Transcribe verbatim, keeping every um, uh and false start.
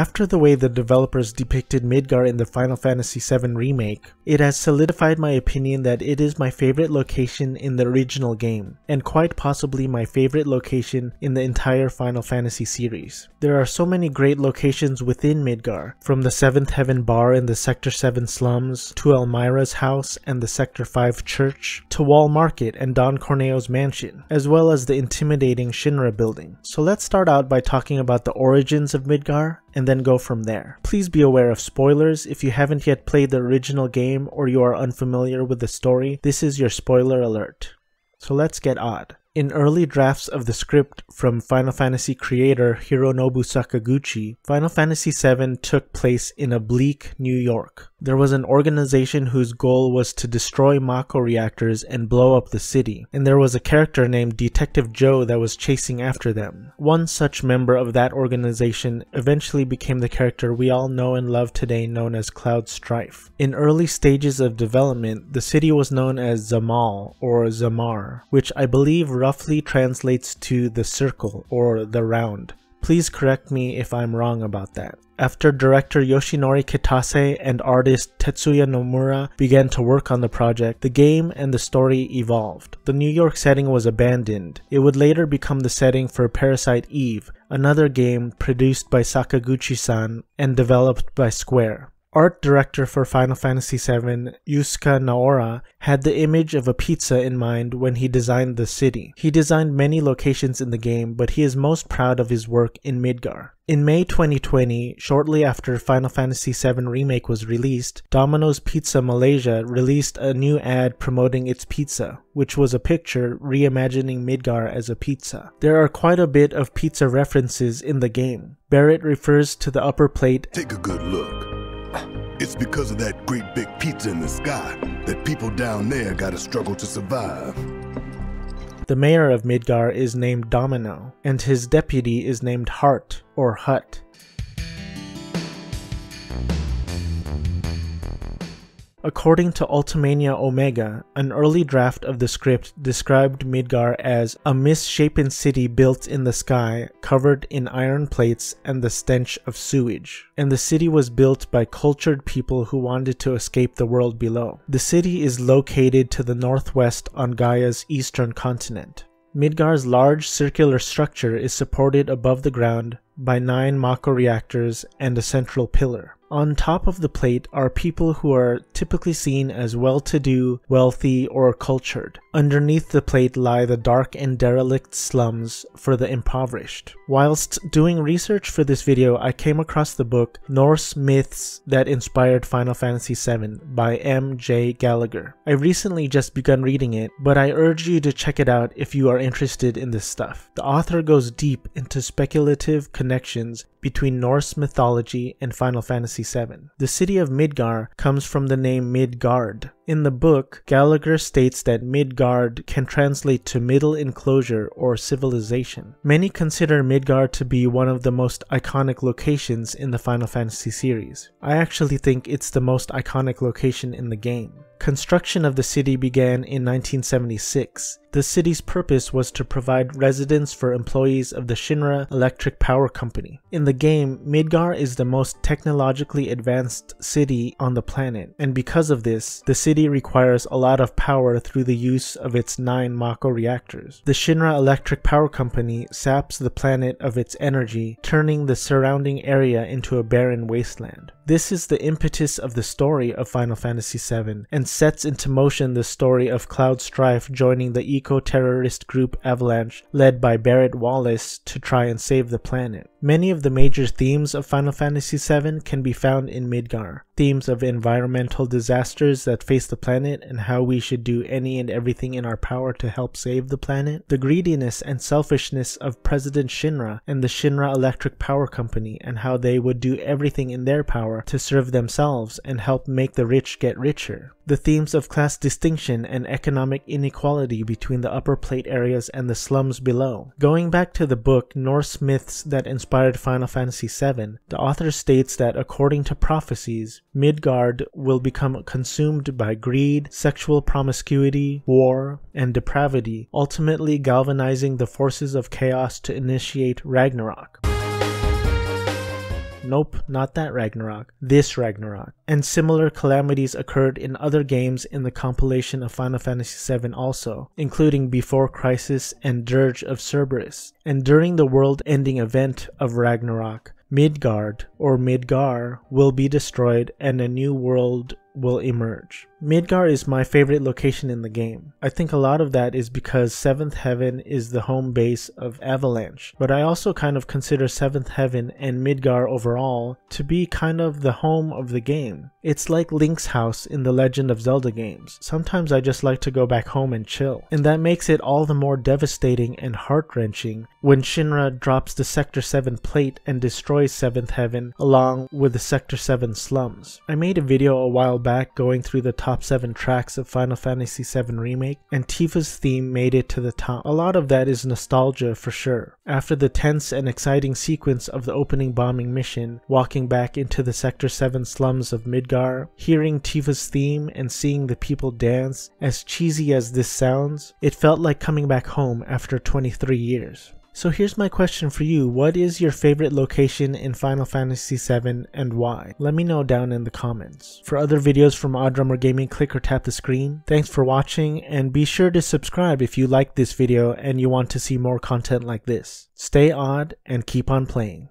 After the way the developers depicted Midgard in the Final Fantasy seven Remake, it has solidified my opinion that it is my favorite location in the original game, and quite possibly my favorite location in the entire Final Fantasy series. There are so many great locations within Midgard, from the seventh Heaven Bar in the Sector seven slums, to Elmira's house and the Sector five church, to Wall Market and Don Corneo's mansion, as well as the intimidating Shinra building. So let's start out by talking about the origins of Midgard, and then go from there. Please be aware of spoilers. If you haven't yet played the original game or you are unfamiliar with the story, this is your spoiler alert. So let's get odd. In early drafts of the script from Final Fantasy creator Hironobu Sakaguchi, Final Fantasy seven took place in a bleak New York. There was an organization whose goal was to destroy Mako reactors and blow up the city, and there was a character named Detective Joe that was chasing after them. One such member of that organization eventually became the character we all know and love today, known as Cloud Strife. In early stages of development, the city was known as Zemal or Zemar, which I believe roughly translates to the circle or the round. Please correct me if I'm wrong about that. After director Yoshinori Kitase and artist Tetsuya Nomura began to work on the project, the game and the story evolved. The New York setting was abandoned. It would later become the setting for Parasite Eve, another game produced by Sakaguchi-san and developed by Square. Art director for Final Fantasy seven, Yusuke Naora, had the image of a pizza in mind when he designed the city. He designed many locations in the game, but he is most proud of his work in Midgard. In May twenty twenty, shortly after Final Fantasy seven Remake was released, Domino's Pizza Malaysia released a new ad promoting its pizza, which was a picture reimagining Midgard as a pizza. There are quite a bit of pizza references in the game. Barrett refers to the upper plate. Take a good look. It's because of that great big pizza in the sky that people down there gotta struggle to survive. The mayor of Midgard is named Domino, and his deputy is named Hart or Hut. According to Ultimania Omega, an early draft of the script described Midgard as a misshapen city built in the sky, covered in iron plates and the stench of sewage. And the city was built by cultured people who wanted to escape the world below. The city is located to the northwest on Gaia's eastern continent. Midgard's large circular structure is supported above the ground by nine Mako reactors and a central pillar. On top of the plate are people who are typically seen as well-to-do, wealthy, or cultured. Underneath the plate lie the dark and derelict slums for the impoverished. Whilst doing research for this video, I came across the book Norse Myths That Inspired Final Fantasy seven by M. J. Gallagher. I recently just begun reading it, but I urge you to check it out if you are interested in this stuff. The author goes deep into speculative connections between Norse mythology and Final Fantasy seven. The city of Midgard comes from the name Midgard. In the book, Gallagher states that Midgard can translate to middle enclosure or civilization. Many consider Midgard to be one of the most iconic locations in the Final Fantasy series. I actually think it's the most iconic location in the game. Construction of the city began in nineteen seventy-six. The city's purpose was to provide residence for employees of the Shinra Electric Power Company. In the game, Midgard is the most technologically advanced city on the planet, and because of this, the city requires a lot of power through the use of its nine Mako reactors. The Shinra Electric Power Company saps the planet of its energy, turning the surrounding area into a barren wasteland. This is the impetus of the story of Final Fantasy seven, and sets into motion the story of Cloud Strife joining the eco-terrorist group Avalanche, led by Barrett Wallace, to try and save the planet. Many of the major themes of Final Fantasy seven can be found in Midgard. Themes of environmental disasters that face the planet and how we should do any and everything in our power to help save the planet. The greediness and selfishness of President Shinra and the Shinra Electric Power Company, and how they would do everything in their power to serve themselves and help make the rich get richer. The themes of class distinction and economic inequality between the upper plate areas and the slums below. Going back to the book Norse Myths That Inspired Final Fantasy seven, the author states that according to prophecies, Midgard will become consumed by greed, sexual promiscuity, war, and depravity, ultimately galvanizing the forces of chaos to initiate Ragnarok. Nope, not that Ragnarok. This Ragnarok. And similar calamities occurred in other games in the compilation of Final Fantasy seven also, including Before Crisis and Dirge of Cerberus. And during the world-ending event of Ragnarok, Midgard, or Midgar, will be destroyed and a new world will emerge. Midgard is my favorite location in the game. I think a lot of that is because seventh Heaven is the home base of Avalanche, but I also kind of consider seventh Heaven and Midgard overall to be kind of the home of the game. It's like Link's house in the Legend of Zelda games. Sometimes I just like to go back home and chill, and that makes it all the more devastating and heart-wrenching when Shinra drops the Sector seven plate and destroys seventh Heaven along with the Sector seven slums. I made a video a while back going through the top seven tracks of Final Fantasy seven Remake, and Tifa's theme made it to the top. A lot of that is nostalgia for sure. After the tense and exciting sequence of the opening bombing mission, walking back into the Sector seven slums of Midgar, hearing Tifa's theme and seeing the people dance, as cheesy as this sounds, it felt like coming back home after twenty-three years. So here's my question for you, what is your favorite location in Final Fantasy seven and why? Let me know down in the comments. For other videos from Oddrummer Gaming, click or tap the screen. Thanks for watching, and be sure to subscribe if you liked this video and you want to see more content like this. Stay odd and keep on playing.